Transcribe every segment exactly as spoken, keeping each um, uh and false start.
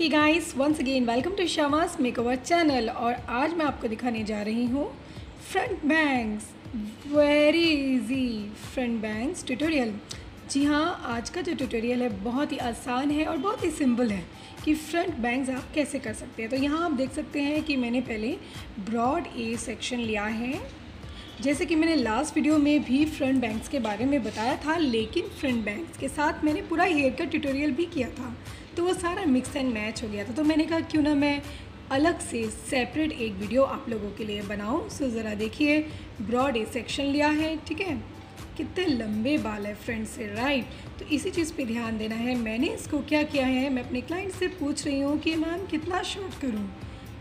Hey guys, once again welcome to Shama's makeover channel. और आज मैं आपको दिखाने जा रही हूँ front bangs, very easy front bangs tutorial. जी हाँ, आज का जो ट्यूटोरियल है बहुत ही आसान है और बहुत ही सिंपल है कि फ्रंट बैंग्स आप कैसे कर सकते हैं। तो यहाँ आप देख सकते हैं कि मैंने पहले ब्रॉड ए सेक्शन लिया है। जैसे कि मैंने लास्ट वीडियो में भी फ्रंट बैंग्स के बारे में बताया था, लेकिन फ्रंट बैंग्स के साथ मैंने पूरा हेयर का ट्यूटोरियल भी किया था, तो वो सारा मिक्स एंड मैच हो गया था। तो मैंने कहा क्यों ना मैं अलग से सेपरेट एक वीडियो आप लोगों के लिए बनाऊं। सो ज़रा देखिए, ब्रॉड ए सेक्शन लिया है, ठीक है, कितने लंबे बाल है फ्रंट से, राइट। तो इसी चीज़ पे ध्यान देना है। मैंने इसको क्या किया है, मैं अपने क्लाइंट से पूछ रही हूँ कि मैम कितना शॉर्ट करूँ,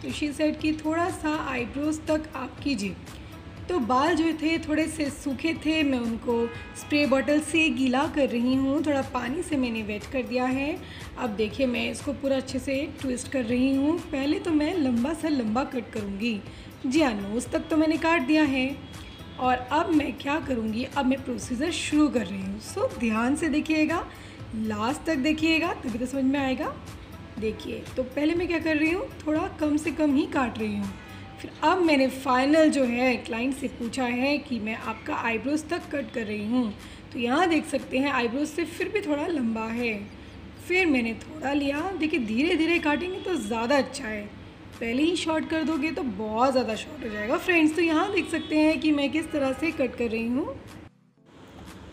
तो शी सेड कि थोड़ा सा आईब्रोज तक आप कीजिए। तो बाल जो थे थोड़े से सूखे थे, मैं उनको स्प्रे बॉटल से गीला कर रही हूँ, थोड़ा पानी से मैंने वेट कर दिया है। अब देखिए, मैं इसको पूरा अच्छे से ट्विस्ट कर रही हूँ। पहले तो मैं लंबा सा लंबा कट करूँगी। जी हाँ, नोज़ तक तो मैंने काट दिया है। और अब मैं क्या करूँगी, अब मैं प्रोसीजर शुरू कर रही हूँ। सो ध्यान से देखिएगा, लास्ट तक देखिएगा, तभी तो समझ में आएगा। देखिए, तो पहले मैं क्या कर रही हूँ, थोड़ा कम से कम ही काट रही हूँ। फिर अब मैंने फाइनल जो है क्लाइंट से पूछा है कि मैं आपका आईब्रोज तक कट कर रही हूँ। तो यहाँ देख सकते हैं आईब्रोज से फिर भी थोड़ा लंबा है, फिर मैंने थोड़ा लिया। देखिए, धीरे धीरे काटेंगे तो ज़्यादा अच्छा है, पहले ही शॉर्ट कर दोगे तो बहुत ज़्यादा शॉर्ट हो जाएगा फ्रेंड्स। तो यहाँ देख सकते हैं कि मैं किस तरह से कट कर रही हूँ।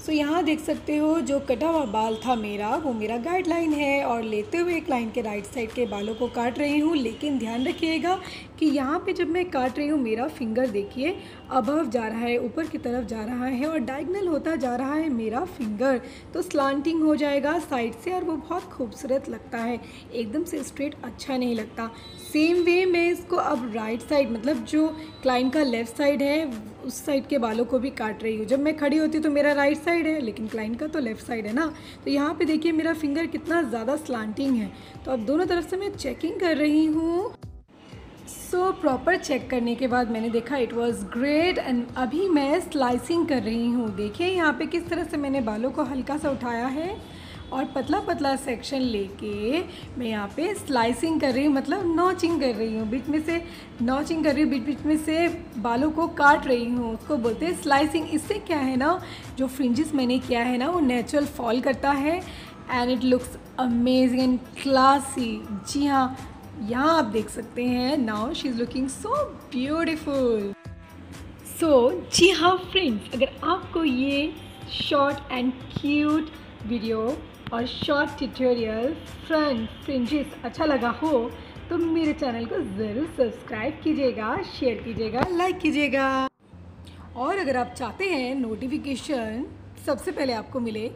सो so, यहाँ देख सकते हो जो कटा हुआ बाल था मेरा, वो मेरा गाइडलाइन है। और लेते हुए क्लाइंट के राइट साइड के बालों को काट रही हूँ, लेकिन ध्यान रखिएगा कि यहाँ पे जब मैं काट रही हूँ, मेरा फिंगर देखिए अबव जा रहा है, ऊपर की तरफ जा रहा है और डायगनल होता जा रहा है मेरा फिंगर। तो स्लांटिंग हो जाएगा साइड से और वो बहुत खूबसूरत लगता है, एकदम से स्ट्रेट अच्छा नहीं लगता। सेम वे मैं इसको अब राइट साइड, मतलब जो क्लाइंट का लेफ़्ट साइड है, उस साइड के बालों को भी काट रही हूँ। जब मैं खड़ी होती तो मेरा राइट साइड है, लेकिन क्लाइंट का तो लेफ़्ट साइड है ना। तो यहाँ पे देखिए मेरा फिंगर कितना ज़्यादा स्लांटिंग है। तो अब दोनों तरफ से मैं चेकिंग कर रही हूँ। सो प्रॉपर चेक करने के बाद मैंने देखा इट वाज ग्रेट। एंड अभी मैं स्लाइसिंग कर रही हूँ। देखिए यहाँ पर किस तरह से मैंने बालों को हल्का सा उठाया है और पतला पतला सेक्शन लेके मैं यहाँ पे स्लाइसिंग कर रही हूँ, मतलब नॉचिंग कर रही हूँ, बीच में से नॉचिंग कर रही हूँ, बीच बीच में से बालों को काट रही हूँ, उसको बोलते हैं स्लाइसिंग। इससे क्या है ना, जो फ्रिंजेस मैंने किया है ना, वो नेचुरल फॉल करता है and it looks amazing and classy. जी हाँ, यहाँ आप देख सकते हैं, now she is looking so beautiful. So जी हाँ फ्रेंड्स, अगर आपको ये शॉर्ट एंड क्यूट वीडियो और शॉर्ट ट्यूटोरियल फ्रंट फ्रिंजेस अच्छा लगा हो तो मेरे चैनल को ज़रूर सब्सक्राइब कीजिएगा, शेयर कीजिएगा, लाइक कीजिएगा। और अगर आप चाहते हैं नोटिफिकेशन सबसे पहले आपको मिले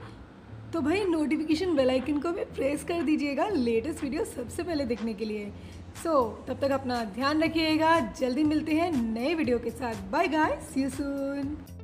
तो भाई नोटिफिकेशन बेल आइकन को भी प्रेस कर दीजिएगा लेटेस्ट वीडियो सबसे पहले देखने के लिए। सो तब तक अपना ध्यान रखिएगा, जल्दी मिलते हैं नए वीडियो के साथ। Bye guys, see you soon.